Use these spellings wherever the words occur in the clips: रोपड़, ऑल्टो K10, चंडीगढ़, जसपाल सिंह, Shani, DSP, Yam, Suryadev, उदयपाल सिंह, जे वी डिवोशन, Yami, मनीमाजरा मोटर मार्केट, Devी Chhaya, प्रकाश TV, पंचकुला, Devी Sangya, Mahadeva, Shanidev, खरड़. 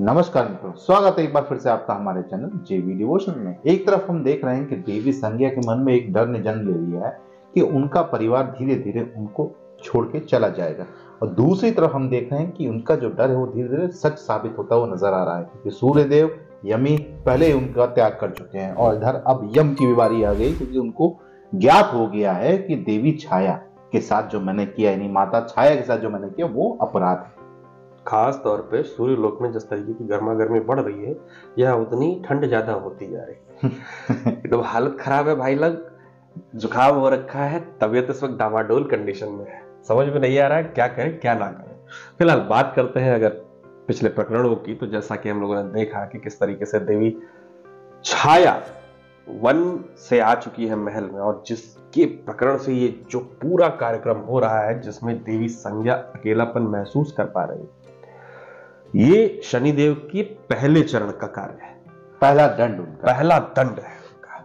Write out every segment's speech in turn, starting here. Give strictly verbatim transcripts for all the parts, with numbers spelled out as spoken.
नमस्कार मित्रों, स्वागत है एक बार फिर से आपका हमारे चैनल जे वी डिवोशन में। एक तरफ हम देख रहे हैं कि देवी संज्ञा के मन में एक डर ने जन्म ले लिया है कि उनका परिवार धीरे धीरे उनको छोड़ के चला जाएगा, और दूसरी तरफ हम देख रहे हैं कि उनका जो डर है वो धीरे धीरे सच साबित होता हुआ नजर आ रहा है, क्योंकि सूर्यदेव यमी पहले ही उनका त्याग कर चुके हैं और इधर अब यम की बीमारी आ गई, क्योंकि उनको ज्ञात हो गया है कि देवी छाया के साथ जो मैंने किया, यानी माता छाया के साथ जो मैंने किया वो अपराध है। खास तौर पे सूर्य लोक में जिस तरीके की गर्मा गर्मी बढ़ रही है, यह उतनी ठंड ज्यादा होती जा रही है। एकदम हालत खराब है भाई लोग, जुकाम हो रखा है, तबीयत इस वक्त डामाडोल कंडीशन में है, समझ में नहीं आ रहा है क्या करें क्या ना करें। फिलहाल बात करते हैं अगर पिछले प्रकरणों की, तो जैसा कि हम लोगों ने देखा कि किस तरीके से देवी छाया वन से आ चुकी है महल में, और जिसके प्रकरण से ये जो पूरा कार्यक्रम हो रहा है जिसमें देवी संज्ञा अकेलापन महसूस कर पा रही है, ये शनिदेव की पहले चरण का कार्य है, पहला दंड उनका पहला दंड है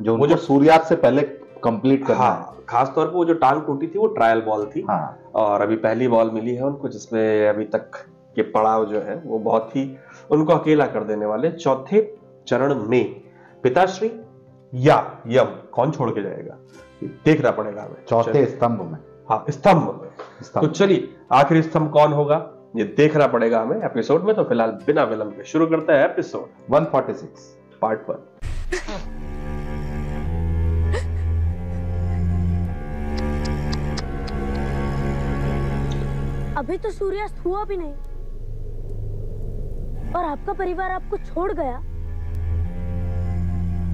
जो वो जो सूर्यास्त से पहले कंप्लीट करना है। हाँ, खास तौर पे वो जो टांग टूटी थी वो ट्रायल बॉल थी। हाँ। और अभी पहली बॉल मिली है उनको, जिसमें अभी तक के पड़ाव जो है वो बहुत ही उनको अकेला कर देने वाले। चौथे चरण में पिताश्री या यम कौन छोड़ के जाएगा देखना पड़ेगा हमें, चौथे स्तंभ में। हाँ, स्तंभ में। तो चलिए आखिरी स्तंभ कौन होगा ये देखना पड़ेगा हमें एपिसोड में। तो फिलहाल बिना विलंब के शुरू करते हैं एपिसोड एक सौ छियालीस पार्ट वन। अभी तो सूर्यास्त हुआ भी नहीं और आपका परिवार आपको छोड़ गया,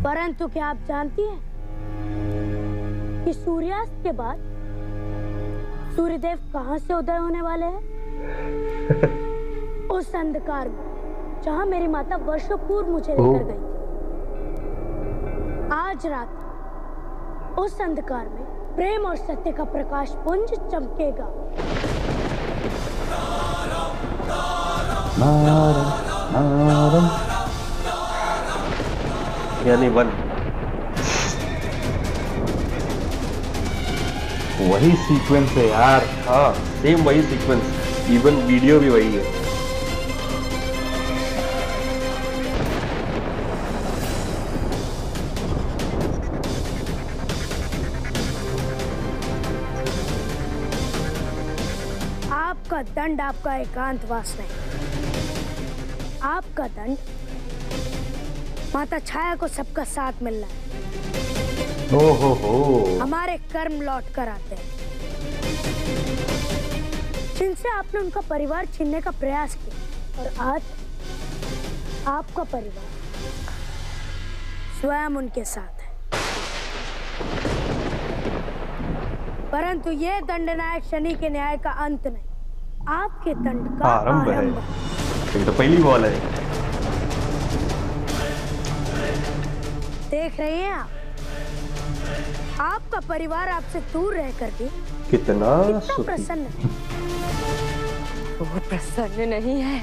परंतु क्या आप जानती हैं कि सूर्यास्त के बाद सूर्यदेव कहां से उदय होने वाले हैं? उस अंधकार में जहां मेरी माता वर्षों पूर्व मुझे लेकर गई थी। आज रात उस अंधकार में प्रेम और सत्य का प्रकाश पुंज चमकेगा। यानी वन वही सीक्वेंस है यार। हाँ, सेम वही सीक्वेंस, इवन वीडियो भी वही है। आपका दंड आपका एकांतवास है, आपका दंड माता छाया को सबका साथ मिलना है। ओ हो हो, हमारे कर्म लौट कर आते हैं जिनसे आपने उनका परिवार छीनने का प्रयास किया, और आज आपका परिवार स्वयं उनके साथ है। परंतु यह दंडनायक शनि के न्याय का अंत नहीं, आपके दंड का आरंभ है। ये तो पहली बॉल है, देख रहे हैं आप, आपका परिवार आपसे दूर रहकर भी कितना कितना प्रसन्न है। वो प्रसन्न नहीं है,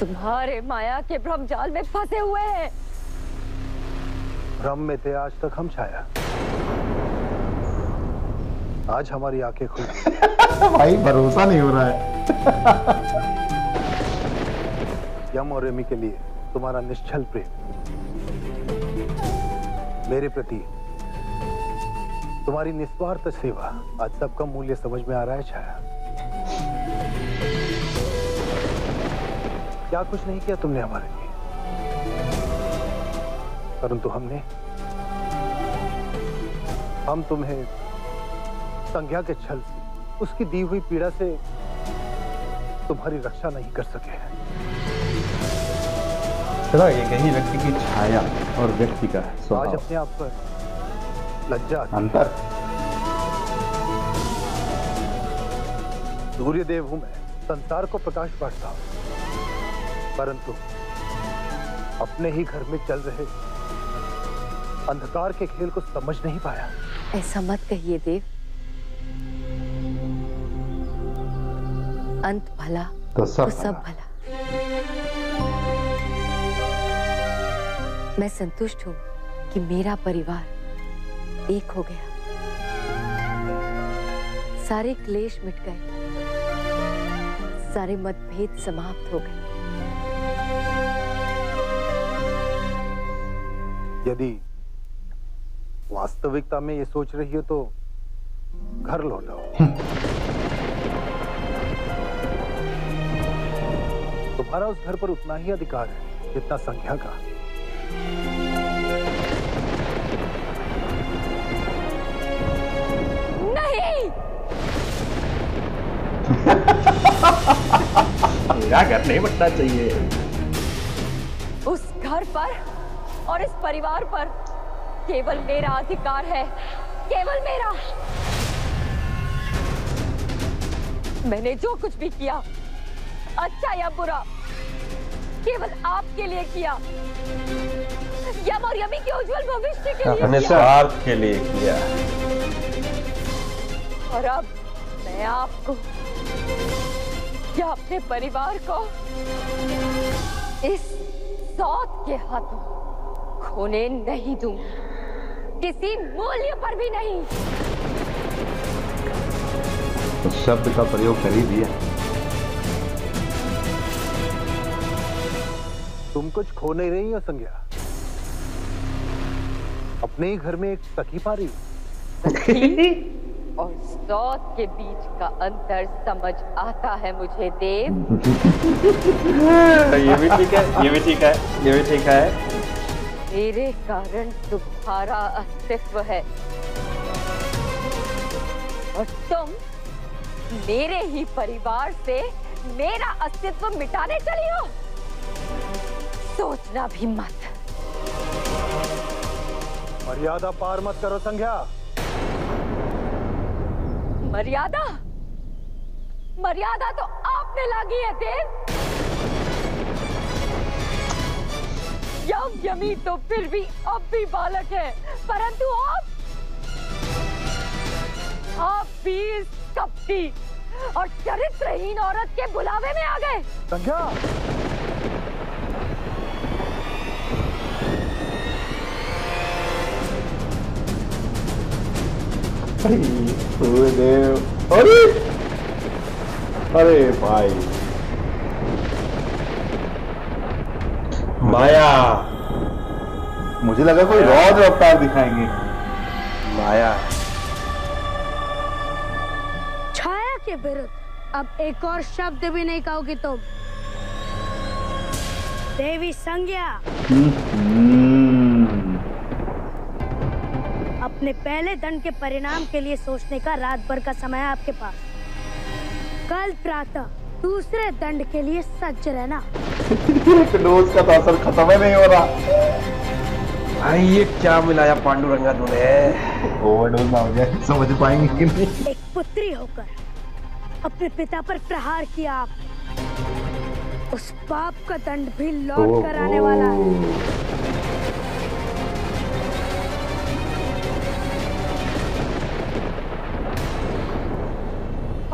तुम्हारे माया के भ्रम जाल में फंसे हुए हैं। भ्रम में थे आज तक हम छाया, आज हमारी आंखें खुल गई। भाई भरोसा नहीं हो रहा है। यम और रेमी के लिए तुम्हारा निश्चल प्रेम, मेरे प्रति तुम्हारी निस्वार्थ सेवा, आज सबका मूल्य समझ में आ रहा है छाया। क्या कुछ नहीं किया तुमने हमारे लिए, परंतु हमने हम तुम्हें संज्ञा के छल से, उसकी दी हुई पीड़ा से तुम्हारी रक्षा नहीं कर सके। चला ये कहीं व्यक्ति की छाया और व्यक्ति का स्वभाव, आज अपने आप पर लज्जा अंतर। सूर्यदेव हूं मैं, संसार को प्रकाश बांटता हूं, परंतु अपने ही घर में चल रहे अंधकार के खेल को समझ नहीं पाया। ऐसा मत कहिए देव, अंत भला तो सब, तो सब भला। मैं संतुष्ट हूं कि मेरा परिवार एक हो गया, सारे क्लेश मिट गए, सारे मतभेद समाप्त हो गए। यदि वास्तविकता में ये सोच रही हो तो घर लौटाओ। तुम्हारा उस घर पर उतना ही अधिकार है जितना संज्ञा का। नहीं, मेरा घर नहीं बचना चाहिए। उस घर पर और इस परिवार पर केवल मेरा अधिकार है, केवल मेरा। मैंने जो कुछ भी किया, अच्छा या बुरा, केवल आपके लिए किया, यम और यमी के उज्जवल भविष्य के लिए अपने स्वार्थ के लिए किया। और अब मैं आपको या अपने परिवार को इस सौत के हाथों खोने नहीं दूं, किसी मूल्य पर भी नहीं। उस शब्द का प्रयोग कर ही दिया। तुम कुछ खो नहीं रही हो संज्ञा, अपने ही घर में एक सखी पा रही हो। सखी और सौत के बीच का अंतर समझ आता है मुझे देव। ये भी ठीक है, ये भी ठीक है, ये भी ठीक है। मेरे कारण तुम्हारा अस्तित्व है और तुम मेरे ही परिवार से मेरा अस्तित्व मिटाने चली हो। सोचना भी मत। मर्यादा पार मत करो संज्ञा। मर्यादा मर्यादा तो आपने लागी है देव। यम यमी तो फिर भी अब भी बालक है, परंतु आप आप भी इस कपटी और चरित्रहीन औरत के बुलावे में आ गए। संज्ञा, अरे सूर्यदेव, अरे अरे भाई, माया। मुझे लगा कोई रौद्र अवतार दिखाएंगे। माया छाया के विरुद्ध अब एक और शब्द भी नहीं कहोगी तुम। देवी संज्ञा, अपने पहले दंड के परिणाम के लिए सोचने का रात भर का समय आपके पास। कल प्रातः दूसरे दंड के लिए सज्ज रहना। डोज का असर खत्म ही नहीं हो रहा। भाई ये क्या मिलाया पांडुरंगा तूने? ओवरडोज ना हो जाए, समझ पाएंगे कि नहीं। एक पुत्री होकर अपने पिता पर प्रहार किया आप, उस पाप का दंड भी लौट कर आने वाला है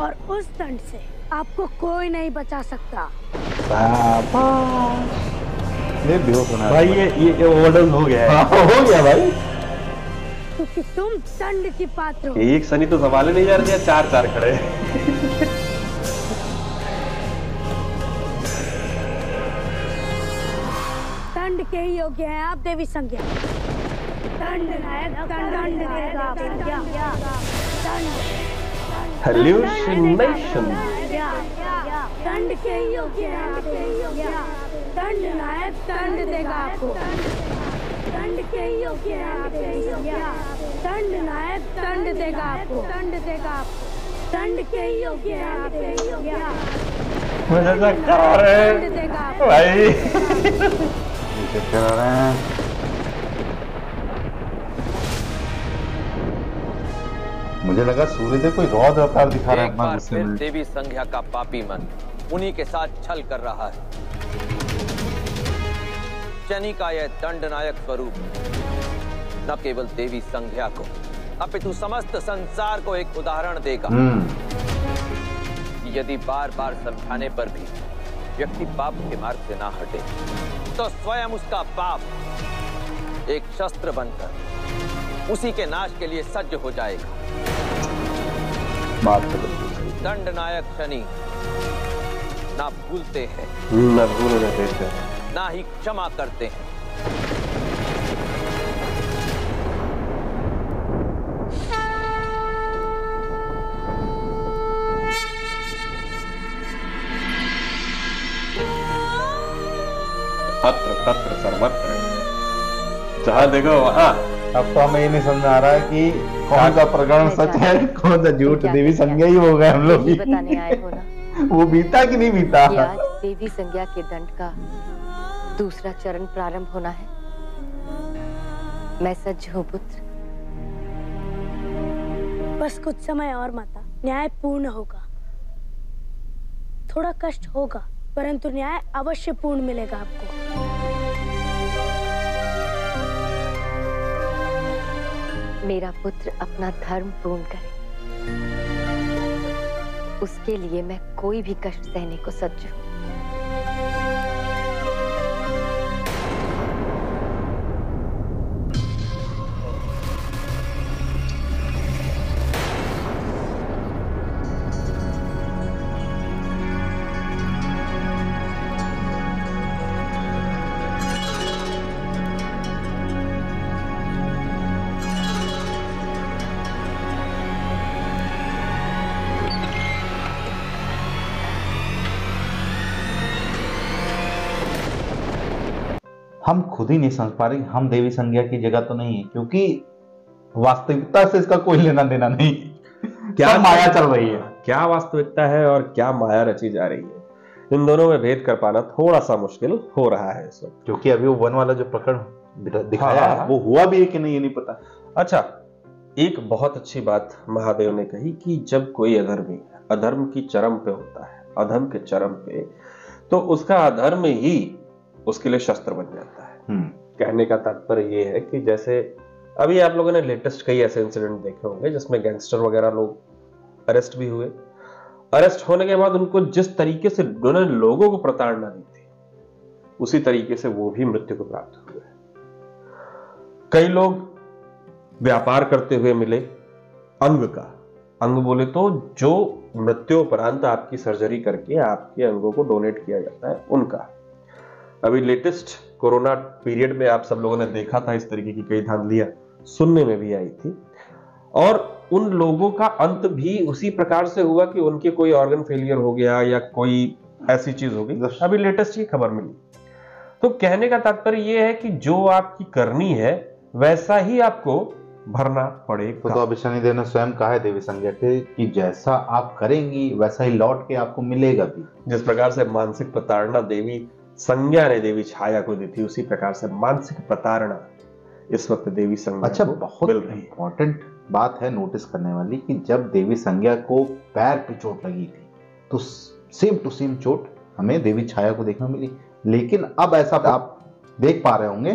और उस दंड से आपको कोई नहीं बचा सकता। पापा ये भाई, ये ये ओवरडोज हो गया है। हाँ, हो गया भाई, क्योंकि तुम दंड की पात्र हो। एक शनि तो संभाले नहीं जा रही है, चार चार खड़े। दंड के ही योग्य हैं आप देवी संज्ञा। दंड नायक दंड देगा दंड। Hallucination. दंड के योग्य है, दंड नायक दंड देगा आपको। दंड के योग्य है, दंड नायक दंड देगा आपको। दंड देगा आपको। दंड के योग्य है, दंड देगा आपको भाई। मुझे लगा सूर्यदेव कोई रौद्र अवतार दिखा रहा है। एक बार फिर देवी संज्ञा का पापी मन उन्हीं के साथ छल कर रहा है। शनि का यह दंडनायक स्वरूप न केवल देवी संज्ञा को अपितु समस्त संसार को एक उदाहरण देगा। यदि बार बार समझाने पर भी व्यक्ति पाप के मार्ग से ना हटे तो स्वयं उसका पाप एक शस्त्र बनकर उसी के नाश के लिए सज्ज हो जाएगा। बात दंडनायक शनि ना भूलते हैं, ना भूल रहते हैं, ना ही क्षमा करते हैं। अत्र तत्र सर्वत्र, जहां देखो वहां। अब तो हमें ये नहीं समझ आ रहा है कि कौन सा प्रकरण सच है कौन सा झूठ। देवी संज्ञा ही हो गए हम लोग, बताने आए हो ना। वो बीता कि नहीं बीता। आज देवी संज्ञा के दंड का दूसरा चरण प्रारंभ होना है। मैं सच हूँ पुत्र। बस कुछ समय और माता, न्याय पूर्ण होगा। थोड़ा कष्ट होगा परंतु न्याय अवश्य पूर्ण मिलेगा आपको। मेरा पुत्र अपना धर्म पूर्ण करे, उसके लिए मैं कोई भी कष्ट सहने को सज्ज हूँ। हम खुद ही नहीं समझ पा रहे हम देवी संज्ञा की जगह तो नहीं है, क्योंकि वास्तविकता से इसका कोई लेना देना नहीं। क्या माया चल रही है, क्या वास्तविकता है और क्या माया रची जा रही है, इन दोनों में भेद कर पाना थोड़ा सा मुश्किल हो रहा है इसमें। क्योंकि अभी वो वन वाला जो प्रकरण दिखाया है वो हुआ भी है कि नहीं ये नहीं पता। अच्छा, एक बहुत अच्छी बात महादेव ने कही कि जब कोई अधर्मी अधर्म की चरम पे होता है, अधर्म के चरम पे, तो उसका अधर्म ही उसके लिए शस्त्र बन जाता है। कहने का तात्पर्य ये है कि जैसे अभी आप लोगों ने लेटेस्ट कई ऐसे इंसिडेंट देखे होंगे जिसमें गैंगस्टर वगैरह लोग अरेस्ट भी हुए। अरेस्ट होने के बाद उनको जिस तरीके से उन्होंने लोगों को प्रताड़ना दी थी, उसी तरीके से वो भी मृत्यु को प्राप्त हुए। कई लोग व्यापार करते हुए मिले अंग का। अंग बोले तो जो मृत्यु उपरांत आपकी सर्जरी करके आपके अंगों को डोनेट किया जाता है उनका। अभी लेटेस्ट कोरोना पीरियड में आप सब लोगों ने देखा था, इस तरीके की कई धांधलियां सुनने में भी आई थी। और उन लोगों का अंत भी उसी प्रकार से हुआ कि उनके कोई ऑर्गन फेलियर हो गया या कोई ऐसी चीज हो गई। अभी लेटेस्ट ही खबर मिली। तो कहने का तात्पर्य यह है कि जो आपकी करनी है वैसा ही आपको भरना पड़ेगा। तो अभी शनिदेव ने स्वयं कहा है देवी संज्ञा कि जैसा आप करेंगी वैसा ही लौट के आपको मिलेगा भी। जिस प्रकार से मानसिक प्रताड़ना देवी संज्ञा ने देवी छाया को दी थी, उसी प्रकार से मानसिक प्रताड़ना इस वक्त देवी संज्ञा। अच्छा, बहुत इंपॉर्टेंट बात है नोटिस करने वाली कि जब देवी संज्ञा को पैर पे चोट लगी थी तो सेम टू सेम चोट हमें देवी छाया को देखने मिली। लेकिन अब ऐसा आप देख पा रहे होंगे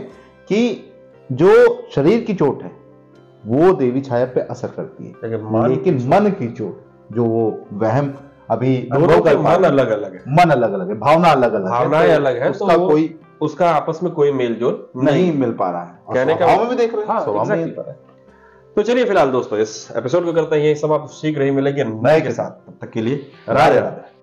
कि जो शरीर की चोट है वो देवी छाया पे असर करती है, लेकिन मन की चोट जो वो वहम अभी दोनों का मन अलग अलग है, मन अलग अलग है, भावना अलग अलग है, भावनाएं अलग है, उसका कोई उसका आपस में कोई मेलजोल नहीं मिल पा रहा है। कहने का हम भी देख रहे हैं, स्वभाव में मिल रहा है। तो चलिए फिलहाल दोस्तों इस एपिसोड को करते हैं यही समाप्त। शीघ्र ही मिलेंगे नए के साथ, तब तक के लिए राधे राधे।